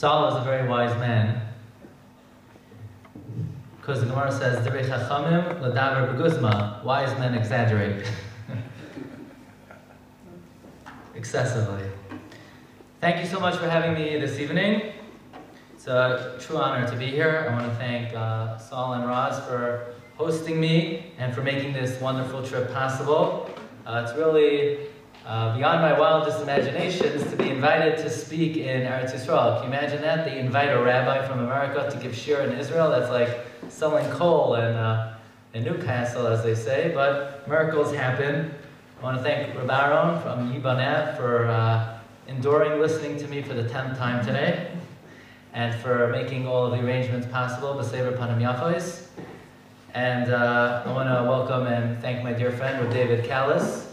Saul was a very wise man, because the Gemara says, "Divrei Chachamim l'davar b'guzma." Wise men exaggerate excessively. Thank you so much for having me this evening. It's a true honor to be here. I want to thank Saul and Roz for hosting me and for making this wonderful trip possible. It's really beyond my wildest imaginations to be invited to speak in Eretz Yisrael. Can you imagine that? They invite a rabbi from America to give shir in Israel. That's like selling coal in Newcastle, as they say, but miracles happen. I want to thank Rabbi Aaron from Yibana for enduring listening to me for the 10th time today, and for making all of the arrangements possible, b'sever panim yafos. And I want to welcome and thank my dear friend, Rabbi David Kallis,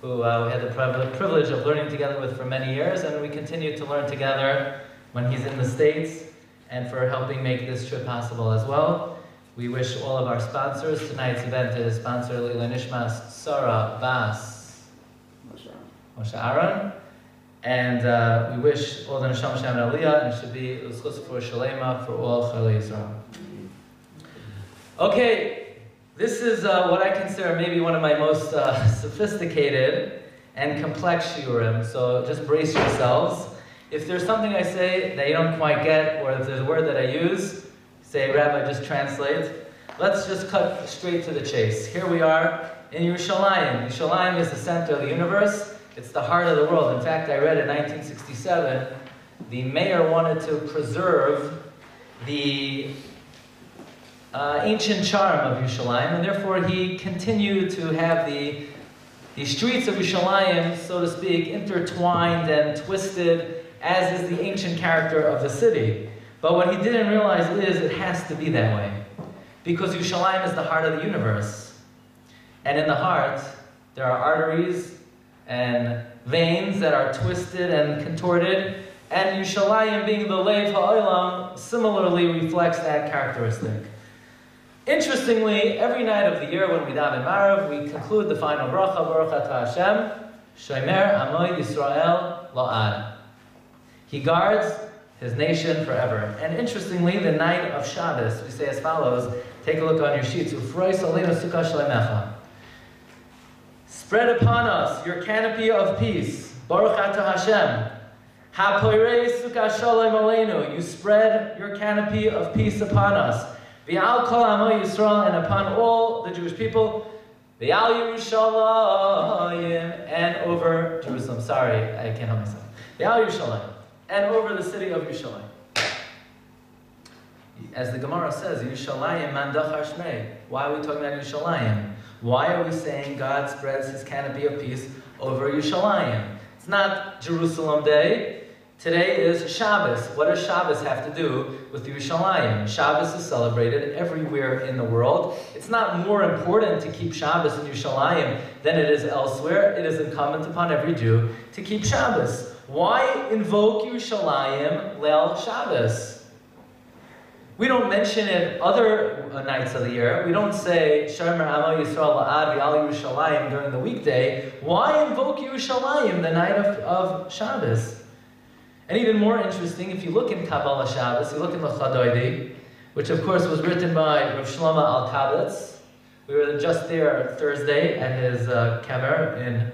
who we had the privilege of learning together with for many years, and we continue to learn together when he's in the States, and for helping make this trip possible as well. We wish all of our sponsors. Tonight's event is sponsor Leila Nishmas Sarah Bas Moshe Aaron. And we wish all the Neshama Shem and Aliyah, and it should be L'schus for Shalema for all Chalei Yisrael. Okay, this is what I consider maybe one of my most sophisticated and complex shiurim, so just brace yourselves. If there's something I say that you don't quite get, or if there's a word that I use, say, Rabbi, just translate. Let's just cut straight to the chase. Here we are in Yerushalayim. Yerushalayim is the center of the universe. It's the heart of the world. In fact, I read in 1967, the mayor wanted to preserve the ancient charm of Yerushalayim, and therefore he continued to have the streets of Yerushalayim, so to speak, intertwined and twisted, as is the ancient character of the city. But what he didn't realize is it has to be that way, because Yerushalayim is the heart of the universe. And in the heart, there are arteries and veins that are twisted and contorted, and Yerushalayim, being the Lev HaOlam, similarly reflects that characteristic. Interestingly, every night of the year when we daven Marav, we conclude the final bracha, Baruch Atah Hashem, Shomer Amo Yisrael La'ad. He guards his nation forever. And interestingly, the night of Shabbos, we say as follows, take a look on your sheets, Ufrois Aleinu Sukkah Shleimecha. Spread upon us your canopy of peace, Baruch Atah Hashem. Ha'poirei sukkah shalom aleinu. You spread your canopy of peace upon us. V'al kol amo Yisrael, and upon all the Jewish people. V'al Yerushalayim, and over Jerusalem. Sorry, I can't help myself. V'al Yerushalayim, and over the city of Yerushalayim. As the Gemara says, Yerushalayim mandachar shmei. Why are we talking about Yerushalayim? Why are we saying God spreads his canopy of peace over Yerushalayim? It's not Jerusalem Day. Today is Shabbos. What does Shabbos have to do with Yerushalayim? Shabbos is celebrated everywhere in the world. It's not more important to keep Shabbos in Yerushalayim than it is elsewhere. It is incumbent upon every Jew to keep Shabbos. Why invoke Yerushalayim Leil Shabbos? We don't mention it other nights of the year. We don't say Shomer Amo Yisrael La'ad V'al Yerushalayim during the weekday. Why invoke Yerushalayim the night of Shabbos? And even more interesting, if you look in Kabbalah Shabbos, you look in L'chadoidi, which of course was written by Rav Shlomo Al-Kabetz. We were just there Thursday at his kever in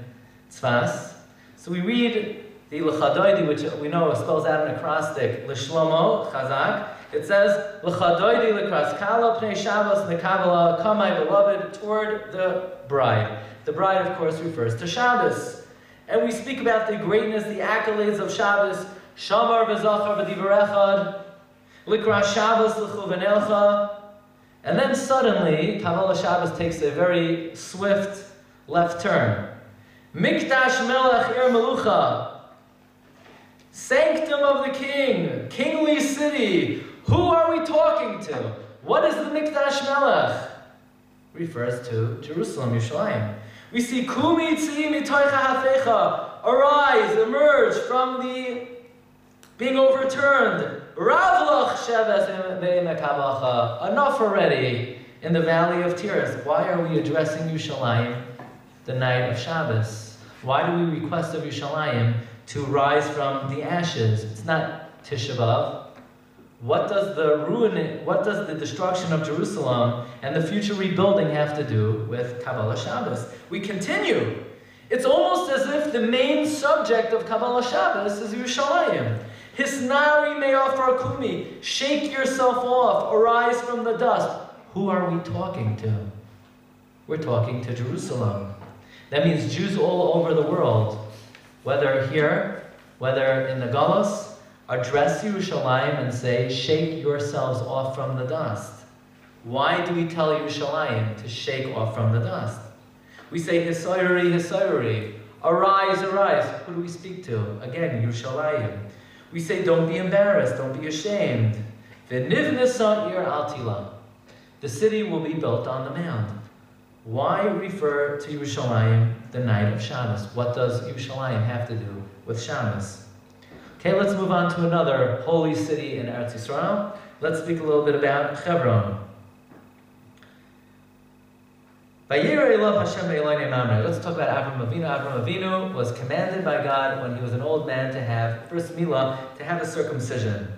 Tzfas. So we read the L'chadoidi, which we know spells out an acrostic, L'shlomo Chazak. It says, L'chadoidi l'kraskala pnei Shabbos nekabala, come, my beloved, toward the bride. The bride, of course, refers to Shabbos. And we speak about the greatness, the accolades of Shabbos. Shamar v'zachar v'divar echad, l'kras Shabbos l'chuven elcha. And then suddenly, Kabbalah Shabbos takes a very swift left turn. Mikdash Melech ir melucha. Sanctum of the king, kingly city. Who are we talking to? What is the Mikdash Melech? Refers to Jerusalem, Yerushalayim. We see, Kumi tzi'i mitocha hafecha, arise, emerge from the being overturned. Ravlach sheves ve'imekavacha, enough already in the valley of tears. Why are we addressing Yerushalayim the night of Shabbos? Why do we request of Yerushalayim to rise from the ashes? It's not Tisha B'Av, what does the destruction of Jerusalem and the future rebuilding have to do with Kabbalah Shabbos? We continue. It's almost as if the main subject of Kabbalah Shabbos is Yerushalayim. Hisnari me'of rakumi, shake yourself off, arise from the dust. Who are we talking to? We're talking to Jerusalem. That means Jews all over the world, whether here, whether in the Golos, address Yerushalayim and say, shake yourselves off from the dust. Why do we tell Yerushalayim to shake off from the dust? We say, Hisoyri, Hisoyri, arise, arise. Who do we speak to? Again, Yerushalayim. We say, don't be embarrassed, don't be ashamed. V'nivnesa ir altila. The city will be built on the mound. Why refer to Yerushalayim the night of Shabbos? What does Yerushalayim have to do with Shabbos? Okay, let's move on to another holy city in Eretz Yisrael. Let's speak a little bit about Chevron. Let's talk about Abraham Avinu. Abraham Avinu was commanded by God when he was an old man to have first Milah, to have a circumcision.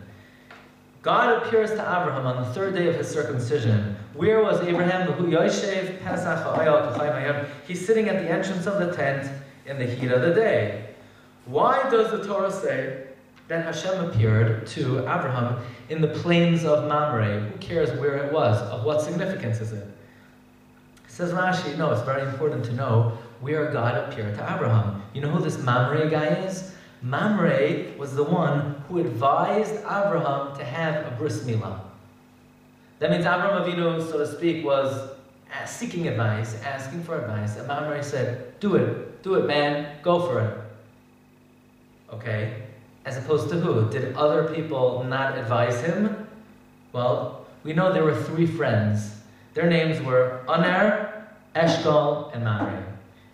God appears to Abraham on the third day of his circumcision. Where was Abraham? He's sitting at the entrance of the tent in the heat of the day. Why does the Torah say that Hashem appeared to Abraham in the plains of Mamre? Who cares where it was? Of what significance is it? Says Rashi, no, it's very important to know where God appeared to Abraham. You know who this Mamre guy is? Mamre was the one who advised Abraham to have a bris milah. That means Abraham Avinu, so to speak, was seeking advice, asking for advice, and Mamre said, do it man, go for it. Okay, as opposed to who? Did other people not advise him? Well, we know there were three friends. Their names were Aner, Eshkol, and Mamre.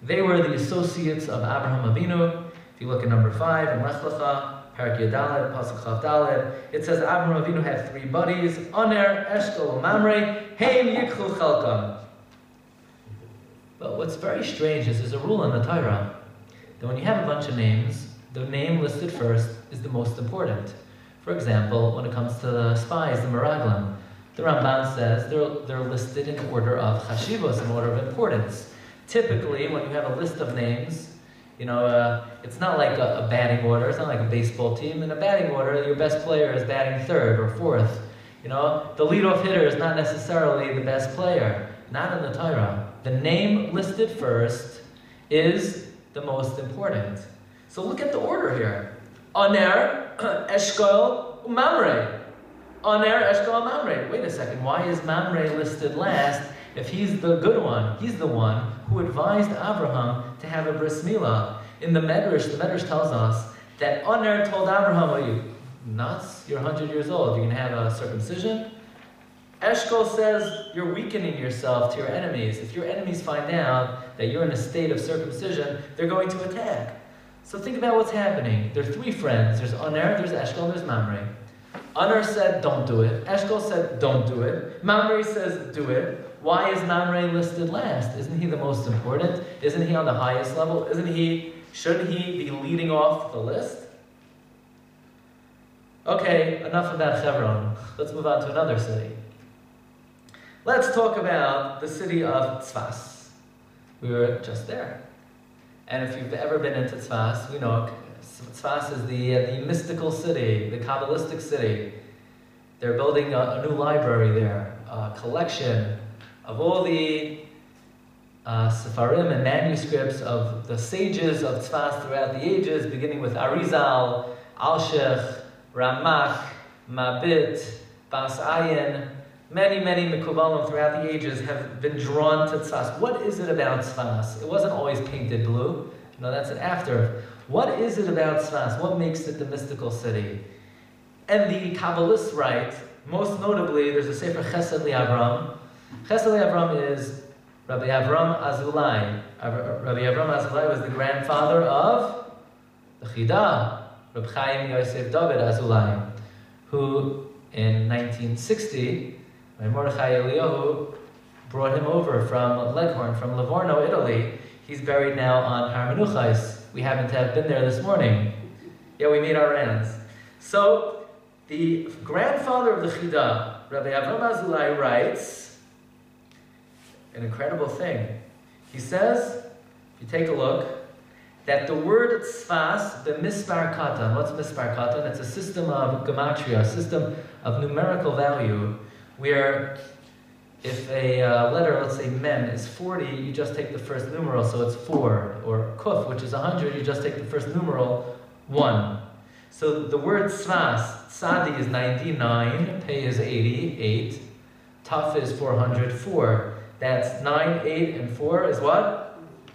They were the associates of Abraham Avinu. If you look at number 5 in Lech Lecha, Parak Yadalet, Pasuk Chav Dalet, it says Abraham Avinu had three buddies, Aner, Eshkol, and Mamre, Heim Yikhu Chelkam. But what's very strange is there's a rule in the Torah that when you have a bunch of names, the name listed first is the most important. For example, when it comes to the spies, the Meraglim, the Ramban says they're listed in order of chashivos, in order of importance. Typically, when you have a list of names, you know, it's not like a batting order. It's not like a baseball team. In a batting order, your best player is batting third or fourth. You know, the leadoff hitter is not necessarily the best player. Not in the Torah. The name listed first is the most important. So look at the order here. Aner, Eshkol, Mamre. Aner, Eshkol, Mamre. Wait a second, why is Mamre listed last if he's the good one? He's the one who advised Abraham to have a bris milah. In the Medrash tells us that Aner told Abraham, are you nuts? You're 100 years old, you're going to have a circumcision? Eshkol says you're weakening yourself to your enemies. If your enemies find out that you're in a state of circumcision, they're going to attack. So think about what's happening. There are three friends. There's Aner, there's Eshkol, there's Mamre. Aner said, don't do it. Eshkol said, don't do it. Mamre says, do it. Why is Mamre listed last? Isn't he the most important? Isn't he on the highest level? Shouldn't he be leading off the list? Okay, enough about Hebron. Let's move on to another city. Let's talk about the city of Tzfas. We were just there. And if you've ever been into Tzfas, we know Tzfas is the mystical city, the Kabbalistic city. They're building a new library there, a collection of all the sefarim and manuscripts of the sages of Tzfas throughout the ages, beginning with Arizal, Al-Sheikh, Ramach, Mabit, Bas Ayin. Many, many Mikubalim throughout the ages have been drawn to Tzfas. What is it about Tzfas? It wasn't always painted blue. No, that's an after. What is it about Tzfas? What makes it the mystical city? And the Kabbalists write, most notably, there's a Sefer Chesed LeAvraham. Chesed LeAvraham is Rabbi Avraham Azulai. Rabbi Avraham Azulai was the grandfather of the Chida, Reb Chaim Yosef David Azulai, who in 1960, when Mordechai Eliyahu brought him over from Leghorn, from Livorno, Italy. He's buried now on Har Menuchos. We happen to have been there this morning. Yeah, we made our rounds. So The grandfather of the Chida, Rabbi Avraham Azulai, writes an incredible thing. He says, if you take a look, that the word Tzfas, the Mispar Katan, what's Mispar Katan? That's a system of gematria, a system of numerical value, where if a letter, let's say Mem, is 40, you just take the first numeral, so it's 4. Or Kuf, which is 100, you just take the first numeral, 1. So the word Tzfas, Tzadi is 99, Pei is 88, Taf is 404. That's 9, 8, and 4 is what?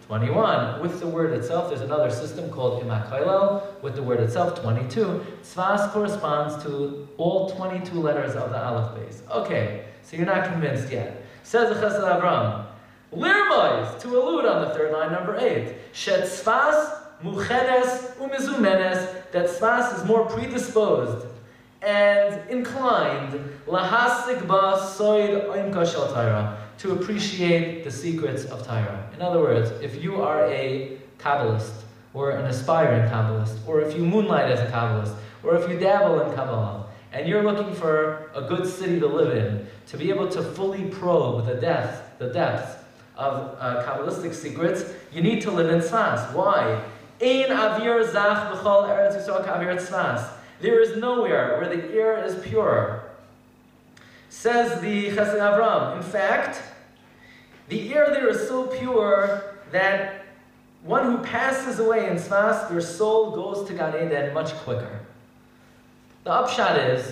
21. With the word itself, there's another system called Imakalel. With the word itself, 22. Tzfas corresponds to all 22 letters of the Aleph base. Okay, so you're not convinced yet. Says the Chesed LeAvraham, Lirmois, to allude on the third line, number 8. Shet Tzfas muchenes umizumenes, that Tzfas is more predisposed and inclined lahasigba soid oimka shel Torah, to appreciate the secrets of Torah. In other words, if you are a Kabbalist, or an aspiring Kabbalist, or if you moonlight as a Kabbalist, or if you dabble in Kabbalah, and you're looking for a good city to live in, to be able to fully probe the depths of Kabbalistic secrets, you need to live in Tzfas. Why? Ein avir zach b'chol Eretz Yisrael ka'avir Tzfas. There is nowhere where the air is pure. Says the Chesed LeAvraham, in fact, the air there is so pure that one who passes away in Tzfas, their soul goes to Gan Eden much quicker. The upshot is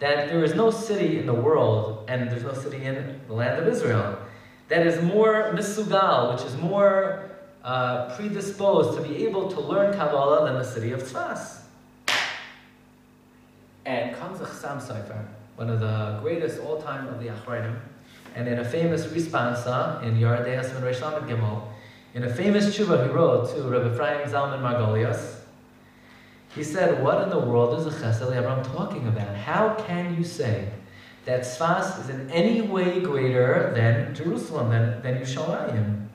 that there is no city in the world, and there's no city in the land of Israel, that is more misugal, which is more predisposed to be able to learn Kabbalah than the city of Tzfas. And comes the Chassam Sofer, one of the greatest all-time of the Achronim, and in a famous responsa in Yardei Asman Reish Lamed Gimel, in a famous tshuva he wrote to Rabbi Ephraim Zalman Margolius, he said, what in the world is the Chesed LeAvraham talking about? How can you say that Tzfas is in any way greater than Jerusalem, than Yerushalayim?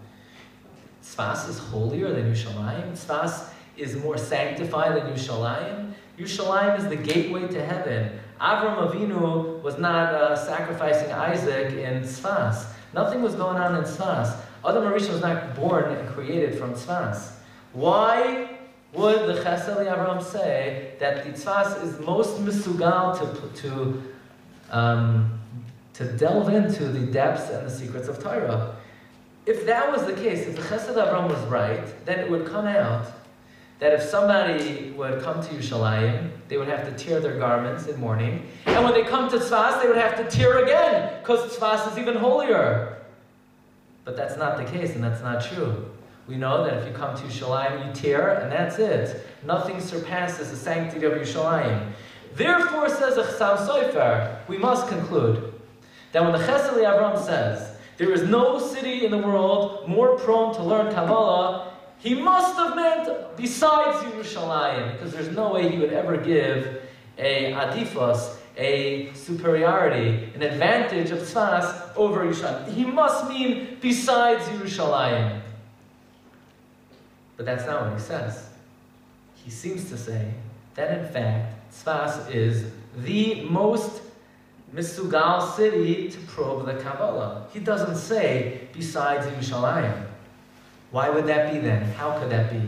Tzfas is holier than Yerushalayim? Tzfas is more sanctified than Yerushalayim? Yerushalayim is the gateway to heaven. Abraham Avinu was not sacrificing Isaac in Tzfas. Nothing was going on in Tzfas. Adam HaRishon was not born and created from Tzfas. Why would the Chesed LeAvraham say that the Tzfas is most misugal to delve into the depths and the secrets of Torah? If that was the case, if the Chesed LeAvraham was right, then it would come out that if somebody would come to Yerushalayim, they would have to tear their garments in mourning. And when they come to Tzfas, they would have to tear again, because Tzfas is even holier. But that's not the case, and that's not true. We know that if you come to Yerushalayim, you tear, and that's it. Nothing surpasses the sanctity of Yerushalayim. Therefore, says the Chassam Sofer, we must conclude that when the Chesed LeAvraham says, there is no city in the world more prone to learn Kabbalah, he must have meant besides Yerushalayim, because there's no way he would ever give a adifos, a superiority, an advantage of Tzfas over Yerushalayim. He must mean besides Yerushalayim. But that's not what he says. He seems to say that in fact Tzfas is the most misugal city to probe the Kabbalah. He doesn't say besides Yerushalayim. Why would that be then? How could that be?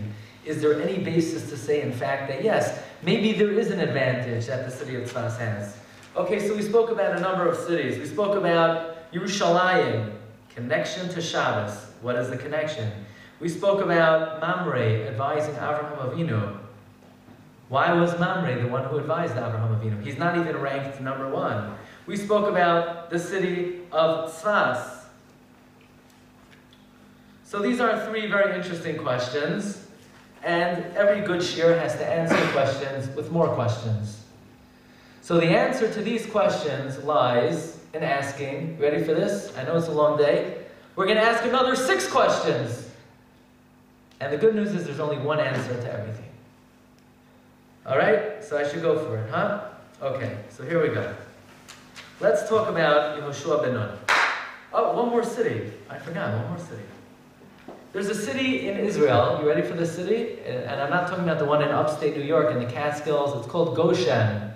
Is there any basis to say, in fact, that yes, maybe there is an advantage that the city of Tzfas has? Okay, so we spoke about a number of cities. We spoke about Yerushalayim, connection to Shabbos. What is the connection? We spoke about Mamre advising Avraham Avinu. Why was Mamre the one who advised Avraham Avinu? He's not even ranked number 1. We spoke about the city of Tzfas. So these are 3 very interesting questions, and every good shiur has to answer questions with more questions. So the answer to these questions lies in asking, ready for this? I know it's a long day. We're going to ask another 6 questions. And the good news is there's only one answer to everything. All right? So I should go for it, huh? Okay, so here we go. Let's talk about Yehoshua ben Nun. Oh, one more city. I forgot, one more city. There's a city in Israel, you ready for this city? And I'm not talking about the one in upstate New York in the Catskills, it's called Goshen.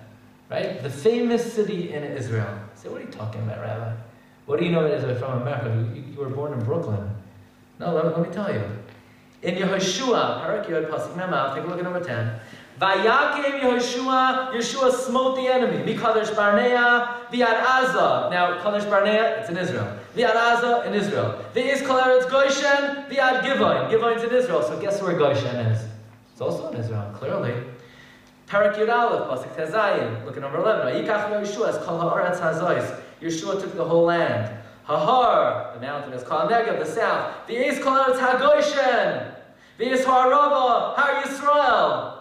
right? The famous city in Israel. Say, what are you talking about, Rabbi? What do you know about Israel from America? You were born in Brooklyn. No, let me tell you. In Yehoshua, Parak Yod, Pasuk Mem-Aleph, take a look at number 10. Vayakev Yehoshua smote the enemy. Mikadesh Barnea, Viad Azah. Now, Kadesh Barnea, it's in Israel. Viad Azah, in Israel. V'izkol Eretz Goshen, Viad Givon. Givon's in Israel. So guess where Goshen is? It's also in Israel, clearly. Parak Yod Aleph, Pasuk Tezayim. Look at number 11. Vayikach Yehoshua, it's called Ha'aretz Hazois. Yeshua took the whole land. Hahar, the mountain is called Negev, the south. The east called Hagoshen. The east Harava, Har Yisrael.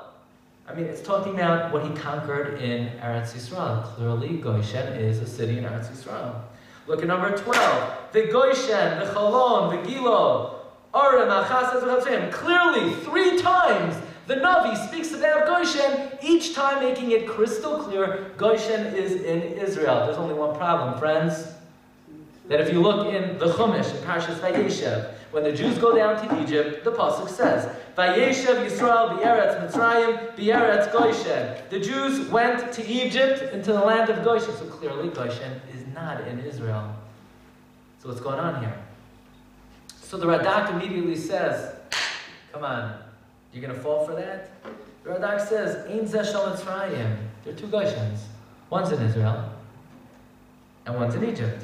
I mean, it's talking about what he conquered in Eretz Yisrael. Clearly, Goshen is a city in Eretz Yisrael. Look at number 12. The Goshen, the Chalon, the Gilo, Arim, Achasas, V'chatzim. Clearly, 3 times the Navi speaks about Goshen, each time making it crystal clear Goshen is in Israel. There's only one problem, friends. That if you look in the Chumash, in Parshas Vayeshev, when the Jews go down to Egypt, the Pasuk says, Vayeshev Yisrael b'Eretz Mitzrayim b'Eretz Goshen. The Jews went to Egypt, into the land of Goshen. So clearly Goshen is not in Israel. So what's going on here? So the Radak immediately says, come on, you're going to fall for that? The Radak says, Ein Zeh Shel Mitzrayim. There are 2 Goshens. One's in Israel, and one's in Egypt.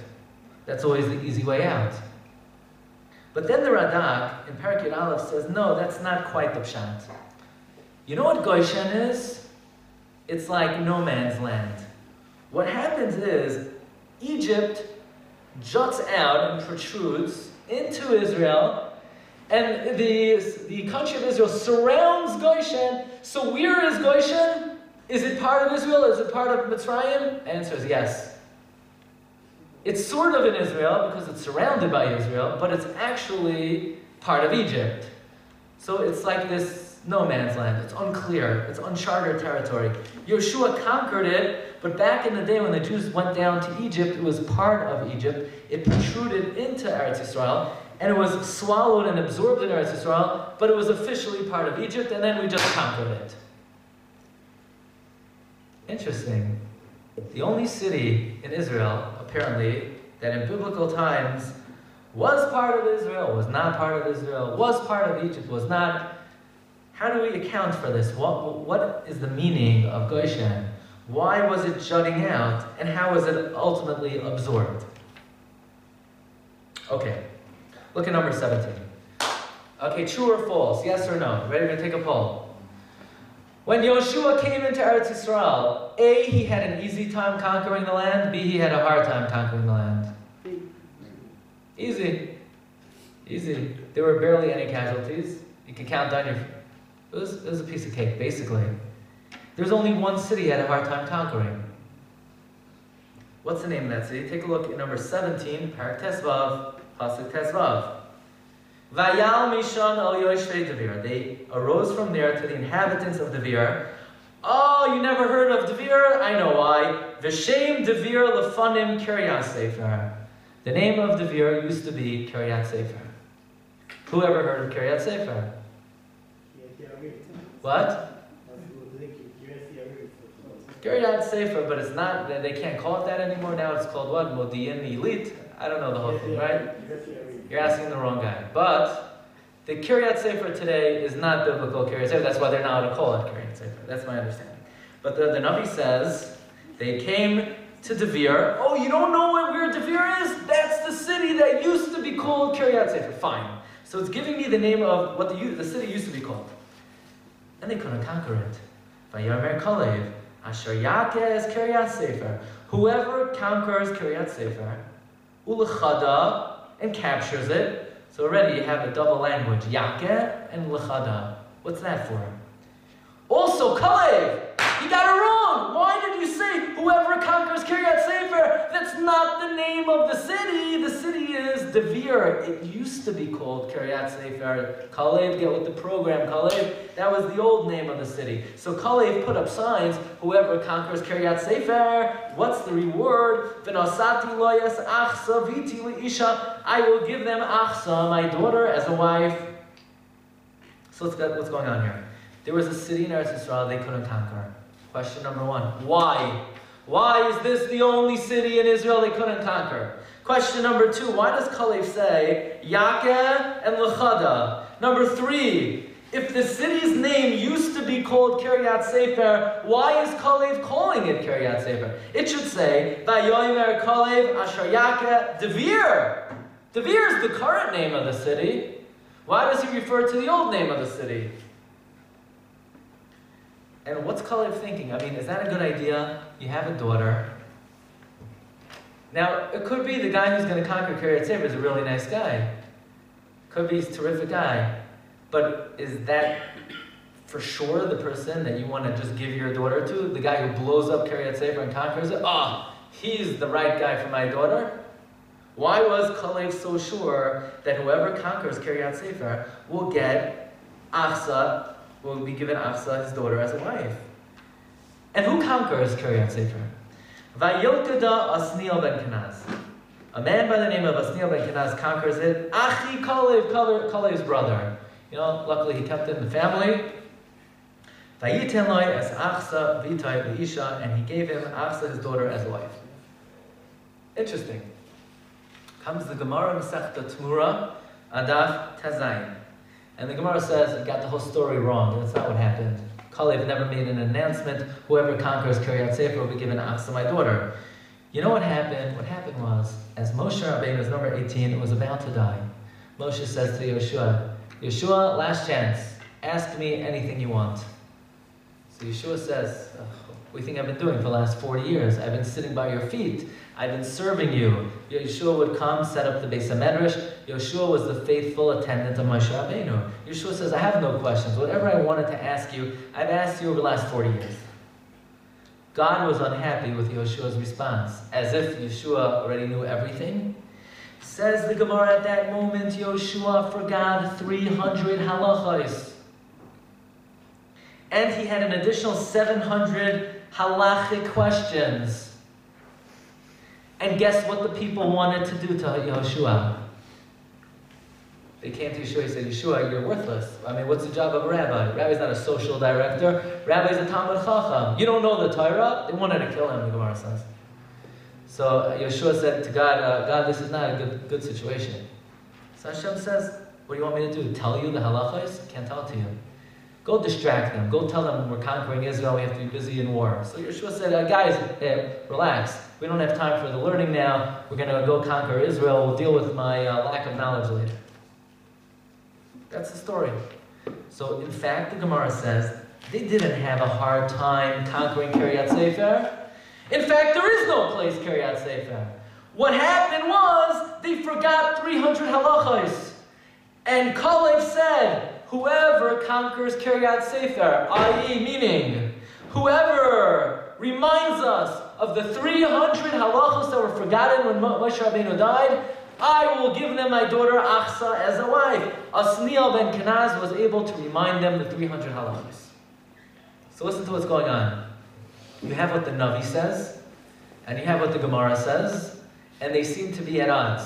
That's always the easy way out. But then the Radak in Parak Yud Aleph says, no, that's not quite the pshat. You know what Goshen is? It's like no man's land. What happens is Egypt juts out and protrudes into Israel, and the country of Israel surrounds Goshen. So where is Goshen? Is it part of Israel? Is it part of Mitzrayim? The answer is yes. It's sort of in Israel because it's surrounded by Israel, but it's actually part of Egypt. So it's like this no man's land. It's unclear. It's uncharted territory. Yeshua conquered it, but back in the day when the Jews went down to Egypt, it was part of Egypt. It protruded into Eretz Yisrael, and it was swallowed and absorbed in Eretz Yisrael, but it was officially part of Egypt, and then we just conquered it. Interesting. The only city in Israel, apparently, that in biblical times was part of Israel, was not part of Israel, was part of Egypt, was not. How do we account for this? What is the meaning of Goshen? Why was it jutting out? And how was it ultimately absorbed? Okay, look at number 17. Okay, true or false? Yes or no? Ready to take a poll? When Yehoshua came into Eretz Yisrael, A, he had an easy time conquering the land, B, he had a hard time conquering the land. Easy. Easy. There were barely any casualties. You could count down your... It was a piece of cake, basically. There's only one city he had a hard time conquering. What's the name of that city? Take a look at number 17, Parak Tesvav, Pasuk Tesvav. Vayal Mishon al Yoshvei Devir. They arose from there to the inhabitants of Devir. Oh, you never heard of Devir? I know why. V'shem Devir lefanim Kiryat Sefer. The name of Devir used to be Kiryat Sefer. Who ever heard of Kiryat Sefer? What? Kiryat Sefer, but it's not. They can't call it that anymore. Now it's called what? Modi'in Elite. I don't know the whole thing, right? You're asking the wrong guy. But the Kiryat Sefer today is not biblical Kiryat Sefer. That's why they're not allowed to call it Kiryat Sefer. That's my understanding. But the Navi says they came to Devir. Oh, you don't know where Devir is? That's the city that used to be called Kiryat Sefer. Fine. So it's giving me the name of what the city used to be called. And they couldn't conquer it. Vayomer Kalev, Asher Yakez Kiryat Sefer. Whoever conquers Kiryat Sefer, Ulechada, and captures it. So already you have a double language, Yakeh and L'chada. What's that for? Also, Kalev, you got it wrong. Why did you say whoever conquers Kiryat Sefer? That's not the name of the city. The city is Devir. It used to be called Kiryat Sefer. Kalev, get with the program, Kalev. That was the old name of the city. So Kalev put up signs, whoever conquers Kiryat Sefer, what's the reward? V'nosati loyas achsa viti li'isha. I will give them achsa, my daughter, as a wife. So what's going on here? There was a city in Eretz Yisrael they couldn't conquer. Question number 1, why? Why is this the only city in Israel they couldn't conquer? Question number 2, why does Kalev say Yakeh and L'chada? Number 3, if the city's name used to be called Kiryat Sefer, why is Kalev calling it Kiryat Sefer? It should say Vayomer Kalev Asher Yakeh Devir. Devir is the current name of the city. Why does he refer to the old name of the city? And what's Kalev thinking? I mean, is that a good idea? You have a daughter. Now, it could be the guy who's going to conquer Kiryat Sefer is a really nice guy. Could be he's a terrific guy. But is that for sure the person that you want to just give your daughter to? The guy who blows up Kiryat Sefer and conquers it? Ah, oh, he's the right guy for my daughter? Why was Kalev so sure that whoever conquers Kiryat Sefer will get Achsa, will be given Achsa, his daughter, as a wife? And who conquers Kiryat Sefer? Vayilkada Osniel ben Kenaz. A man by the name of Osniel ben Kenaz conquers it. Achi Kalev, Kalev's brother. You know, luckily he kept it in the family. Vayiten loy as Achsa v'itay v'isha, and he gave him Achsa, his daughter, as a wife. Interesting. Comes the Gemara Masechta Tmura, Adaf Tazayin. And the Gemara says he got the whole story wrong. That's not what happened. Kalev never made an announcement. Whoever conquers Kiryat Sefer will be given Achsa, my daughter. You know what happened? What happened was, as Moshe Rabbeinu was number 18, it was about to die. Moshe says to Yehoshua, Yehoshua, last chance. Ask me anything you want. So Yehoshua says, oh, we think I've been doing for the last 40 years. I've been sitting by your feet. I've been serving you. Yehoshua would come, set up the Beis Medrash. Yehoshua was the faithful attendant of Moshe Rabbeinu. Yehoshua says, I have no questions. Whatever I wanted to ask you, I've asked you over the last 40 years. God was unhappy with Yeshua's response, as if Yehoshua already knew everything. Says the Gemara, at that moment, Yehoshua forgot 300 halachos. And he had an additional 700 halachic questions. And guess what the people wanted to do to Yehoshua? They came to Yeshua and said, Yeshua, you're worthless. I mean, what's the job of a rabbi? Rabbi's not a social director. Rabbi's a Talmud Chacham. You don't know the Torah? They wanted to kill him, the Gemara says. So Yeshua said to God, God, this is not a good situation. So Hashem says, what do you want me to do? Tell you the halachos? Can't tell it to you. Go distract them. Go tell them we're conquering Israel. We have to be busy in war. So Yeshua said, guys, relax. We don't have time for the learning now. We're going to go conquer Israel. We'll deal with my lack of knowledge later. That's the story. So, in fact, the Gemara says they didn't have a hard time conquering Kiryat Sefer. In fact, there is no place Kiryat Sefer. What happened was they forgot 300 halachos. And Kalev said, whoever conquers Kiryat Sefer, i.e. meaning, whoever reminds us of the 300 halachos that were forgotten when Moshe Rabbeinu died, I will give them my daughter Achsa as a wife. Osniel ben Kenaz was able to remind them the 300 halachos. So listen to what's going on. You have what the Navi says, and you have what the Gemara says, and they seem to be at odds.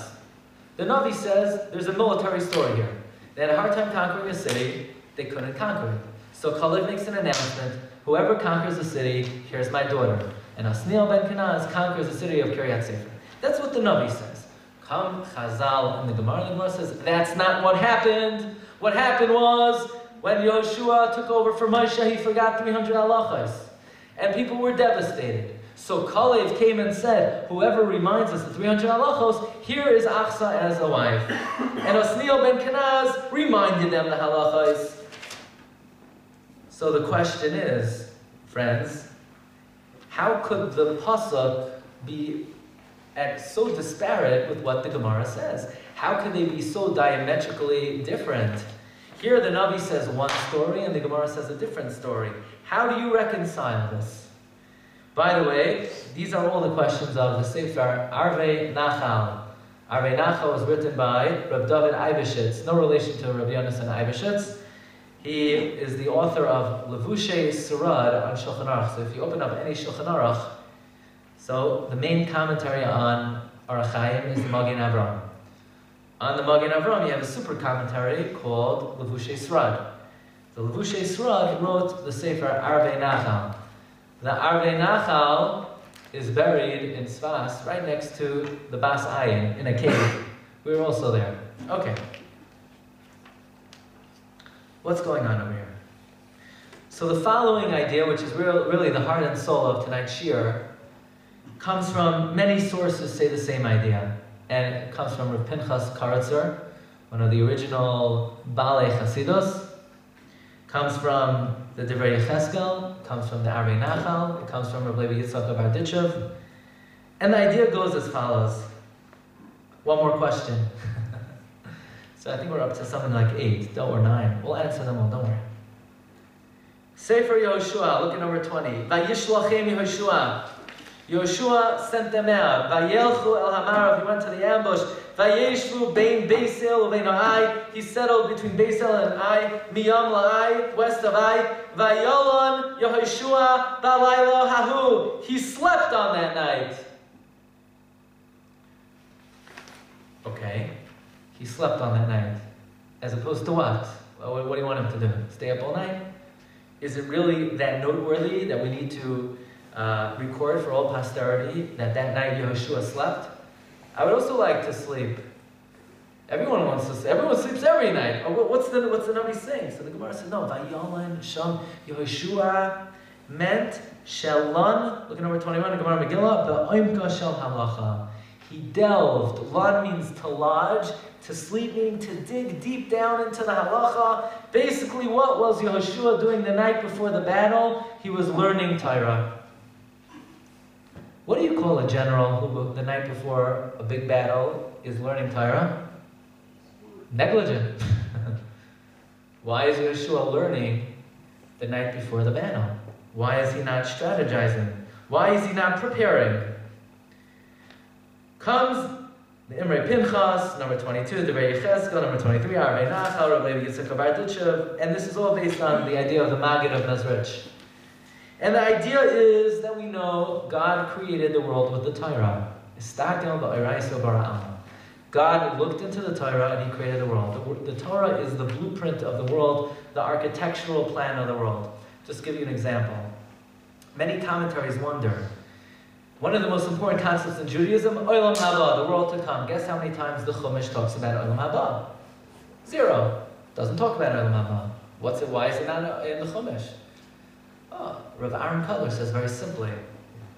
The Navi says there's a military story here. They had a hard time conquering a city. They couldn't conquer it. So Kalev makes an announcement. Whoever conquers the city, here's my daughter. And Osniel ben Kenaz conquers the city of Kiryat Sefer. That's what the Navi says. Come Chazal in the Gemara. The Gemara says, that's not what happened. What happened was, when Yehoshua took over for Moshe, he forgot 300 halachos. And people were devastated. So Kalev came and said, whoever reminds us of 300 halachos, here is Achsa as a wife. And Osniel ben Kenaz reminded them the halachos. So the question is, friends, how could the pasuk be so disparate with what the Gemara says? How can they be so diametrically different? Here the Navi says one story and the Gemara says a different story. How do you reconcile this? By the way, these are all the questions of the Sefer Arvei Nachal. Arvei Nachal was written by Rabbi David Eibeshitz, no relation to Rabbi Yonasan Eibeshitz. He is the author of Levushai Surad on Shulchan Aruch. So if you open up any Shulchan Aruch, so the main commentary on Arachayim is the Magen Avraham. On the Magen Avraham, you have a super commentary called Levushai Surad. The Levushai Surad wrote the Sefer Arvei Nachal. The Arvei Nachal is buried in Tzfas, right next to the Bas Ayin, in a cave. We were also there. Okay. What's going on over here? So the following idea, which is really the heart and soul of tonight's shiur, comes from many sources say the same idea. And it comes from Rav Pinchas Karatzer, one of the original Baalei Chasidus. Comes from the Devir Eshkol, comes from the Arvei Nachal, it comes from Rav Levi Yitzchak of Arditchev. And the idea goes as follows. One more question. So I think we're up to something like 8 or 9. We'll answer them all, don't worry. Sefer Yehoshua, look at number 20. Vayishlachem Yehoshua. Yehoshua sent them out. Vayelchu el hamarav. He went to the ambush. Vayeshvu bein Beisel uvein Ai. He settled between Beisel and Ai. Miyam la'ai, west of Ai. Vayolon Yehoshua balaylo hahu. He slept on that night. Okay. He slept on that night. As opposed to what? What do you want him to do? Stay up all night? Is it really that noteworthy that we need to record for all posterity that night Yehoshua slept? I would also like to sleep. Everyone wants to sleep. Everyone sleeps every night. Oh, what's the number he's saying? So the Gemara says, no, Vayolan Sham Yehoshua meant Shalon. Look at number 21 in Gemara Megillah. Ba'oimka Shal Halacha. He delved. Lon means to lodge, to sleep, meaning to dig deep down into the halacha. Basically, what was Yehoshua doing the night before the battle? He was learning Torah. What do you call a general who the night before a big battle is learning Torah? Negligent. Why is Yehoshua learning the night before the battle? Why is he not strategizing? Why is he not preparing? Comes the Imre Pinchas, number 22, the Rei Yechezkel, number 23, Arvei Nachal, Rav Levi Yitzchak of Arditchev, and this is all based on the idea of the Maggid of Mezrich. And the idea is that we know God created the world with the Torah. God looked into the Torah and He created the world. The Torah is the blueprint of the world, the architectural plan of the world. Just give you an example. Many commentaries wonder, one of the most important concepts in Judaism, Olam Haba, the world to come. Guess how many times the Chumash talks about Olam Haba? 0. Doesn't talk about Olam Haba. Why is it not in the Chumash? Oh, Rav Aaron Cutler says very simply,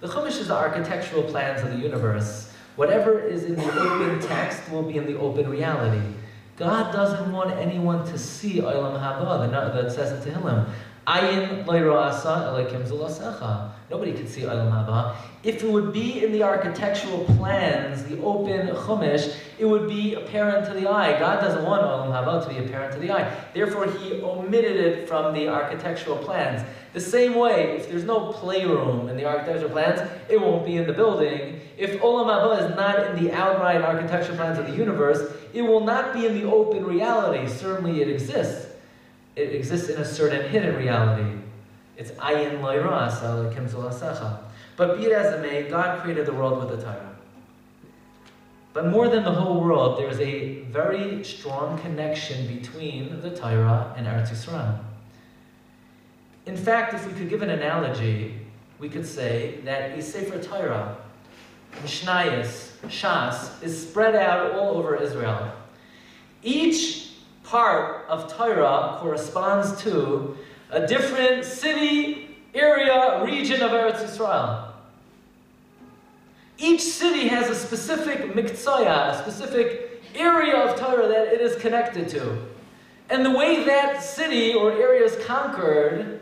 the Chumash is the architectural plans of the universe. Whatever is in the open text will be in the open reality. God doesn't want anyone to see Olam Haba, that says in Tehillim. Ayin lo'ira asa elokim zulasecha. Nobody could see Olam Haba. If it would be in the architectural plans, the open Chumash, it would be apparent to the eye. God doesn't want Olam Haba to be apparent to the eye. Therefore, He omitted it from the architectural plans. The same way, if there's no playroom in the architectural plans, it won't be in the building. If Olam Haba is not in the outright architectural plans of the universe, it will not be in the open reality. Certainly it exists. It exists in a certain hidden reality. It's ayin lo'ira asa elokim zulasecha. But be it as it may, God created the world with the Torah. But more than the whole world, there is a very strong connection between the Torah and Eretz Yisrael. In fact, if we could give an analogy, we could say that a Sefer Torah, Mishnayos, Shas, is spread out all over Israel. Each part of Torah corresponds to a different city, area, region of Eretz Yisrael. Each city has a specific miktsaya, a specific area of Torah that it is connected to. And the way that city or area is conquered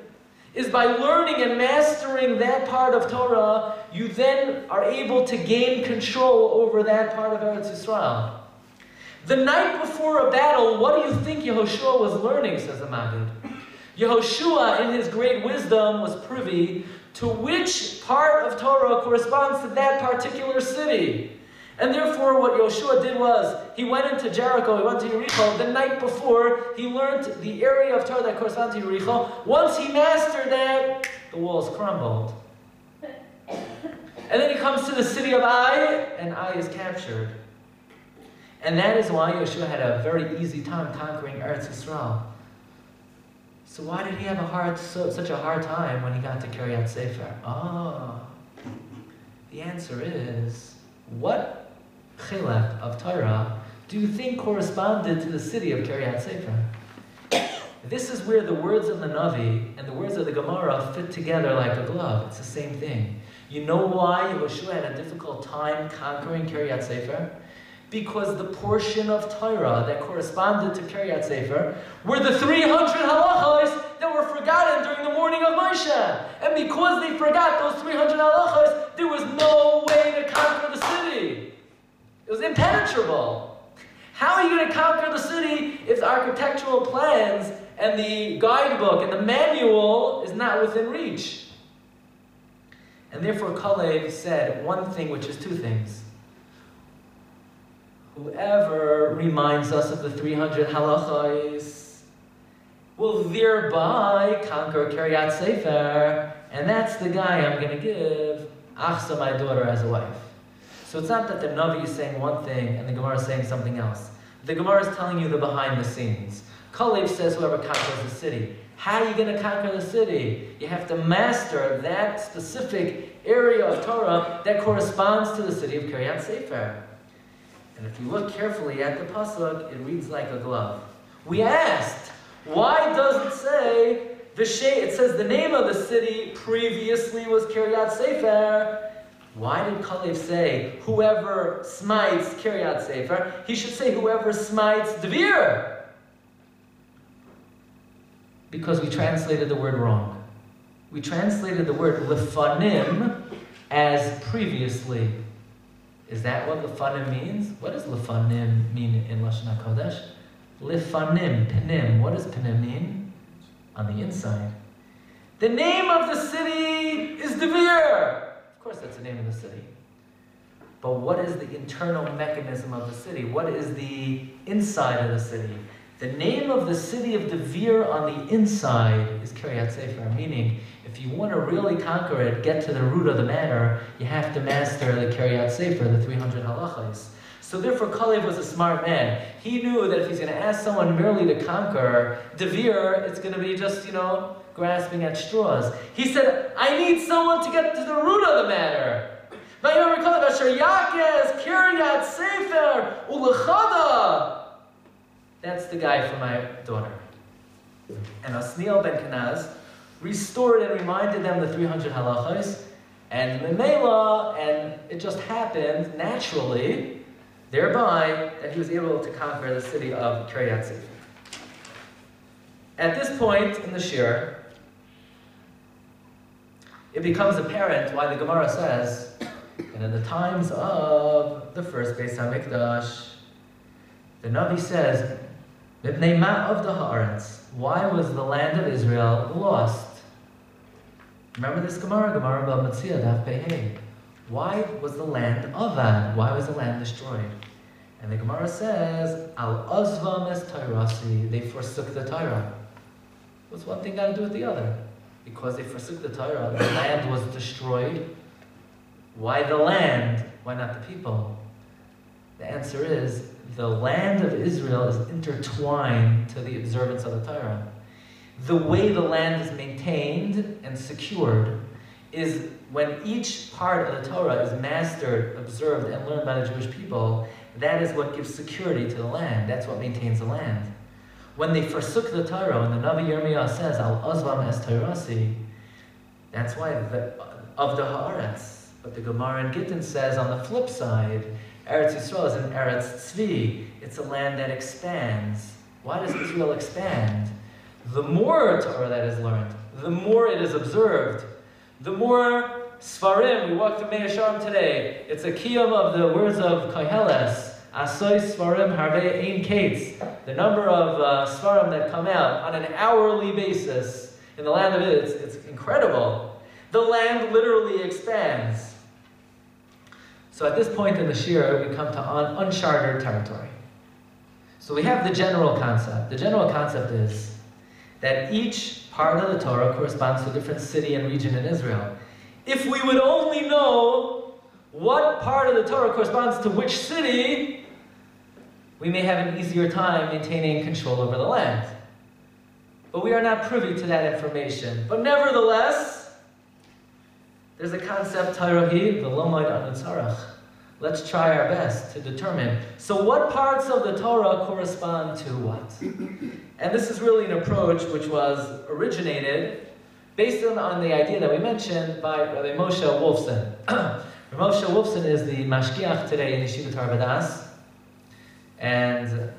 is by learning and mastering that part of Torah, you then are able to gain control over that part of Eretz Yisrael. The night before a battle, what do you think Yehoshua was learning, says the Maggid? Yehoshua, in his great wisdom, was privy to which part of Torah corresponds to that particular city. And therefore, what Yehoshua did was, he went into Jericho, he went to Yericho. The night before, he learned the area of Torah that corresponds to Yericho. Once he mastered that, the walls crumbled. And then he comes to the city of Ai, and Ai is captured. And that is why Yehoshua had a very easy time conquering Eretz Yisrael. So why did he have such a hard time when he got to Kiryat Sefer? Oh, The answer is, what chilek of Torah do you think corresponded to the city of Kiryat Sefer? This is where the words of the Navi and the words of the Gemara fit together like a glove. It's the same thing. You know why Yehoshua had a difficult time conquering Kiryat Sefer? Because the portion of Torah that corresponded to Kiryat Sefer were the 300 halachos that were forgotten during the morning of Moshe. And because they forgot those 300 halachos, there was no way to conquer the city. It was impenetrable. How are you going to conquer the city if the architectural plans and the guidebook and the manual is not within reach? And therefore Kalev said one thing, which is two things. Whoever reminds us of the 300 halachos will thereby conquer Kiryat Sefer, and that's the guy I'm going to give Achsa, my daughter, as a wife. So it's not that the Navi is saying one thing and the Gemara is saying something else. The Gemara is telling you the behind the scenes. Kalev says whoever conquers the city. How are you going to conquer the city? You have to master that specific area of Torah that corresponds to the city of Kiryat Sefer. And if you look carefully at the pasuk, it reads like a glove. We asked, why does it say, it says the name of the city previously was Kiryat Sefer. Why did Kalev say, whoever smites Kiryat Sefer? He should say, whoever smites Devir. Because we translated the word wrong. We translated the word lefanim as previously. Is that what lefanim means? What does lefanim mean in Lashon HaKodesh? Lefanim, panim. What does panim mean? On the inside. The name of the city is Devir. Of course that's the name of the city. But what is the internal mechanism of the city? What is the inside of the city? The name of the city of Devir on the inside is Kiryat Sefer, meaning if you want to really conquer it, get to the root of the matter, you have to master the Kiryat Sefer, the 300 halachas. So therefore, Kalev was a smart man. He knew that if he's going to ask someone merely to conquer Devir, it's going to be just, grasping at straws. He said, I need someone to get to the root of the matter. Vayomar Kalev asher yakez Kiryat Sefer u'lechadoidi. That's the guy for my daughter. And Osniel ben Kenaz restored and reminded them the 300 halachos, and Milah, and it just happened naturally, thereby that he was able to conquer the city of Kiryat Sefer. At this point in the shir, it becomes apparent why the Gemara says, and in the times of the first Beis HaMikdash, the Navi says, Mipnei ma of the haaretz. Why was the land of Israel lost? Remember this Gemara, Gemara Bab Metzia, Daf Pei. Why was the land avad? Why was the land destroyed? And the Gemara says, Al Ozvam es Tairasi. They forsook the Torah. What's one thing got to do with the other? Because they forsook the Torah, the land was destroyed. Why the land? Why not the people? The answer is, the land of Israel is intertwined to the observance of the Torah. The way the land is maintained and secured is when each part of the Torah is mastered, observed, and learned by the Jewish people, that is what gives security to the land. That's what maintains the land. When they forsook the Torah, when the Navi Yirmiyah says, Al Azvam es Tairasi, that's why of the Haaretz. But the Gemara in Gittin says, on the flip side, Eretz Yisrael is an Eretz Tzvi. It's a land that expands. Why does Israel expand? The more Torah that is learned, the more it is observed, the more Sfarim. We walked to Me'asharim today. It's a kiyum of the words of Koheles. Asoi Sfarim Harvei Ein Kates. The number of Sfarim that come out on an hourly basis in the land of it, it's incredible. The land literally expands. So at this point in the shir, we come to uncharted territory. So we have the general concept. The general concept is that each part of the Torah corresponds to a different city and region in Israel. If we would only know what part of the Torah corresponds to which city, we may have an easier time maintaining control over the land. But we are not privy to that information. But nevertheless, There's a concept, Tairahi, Velomaid Anatzarach. Let's try our best to determine. So what parts of the Torah correspond to what? And this is really an approach which was originated based on the idea that we mentioned by Rabbi Moshe Wolfson. Rabbi Moshe Wolfson is the mashgiach today in Yeshiva Tar B'Das, and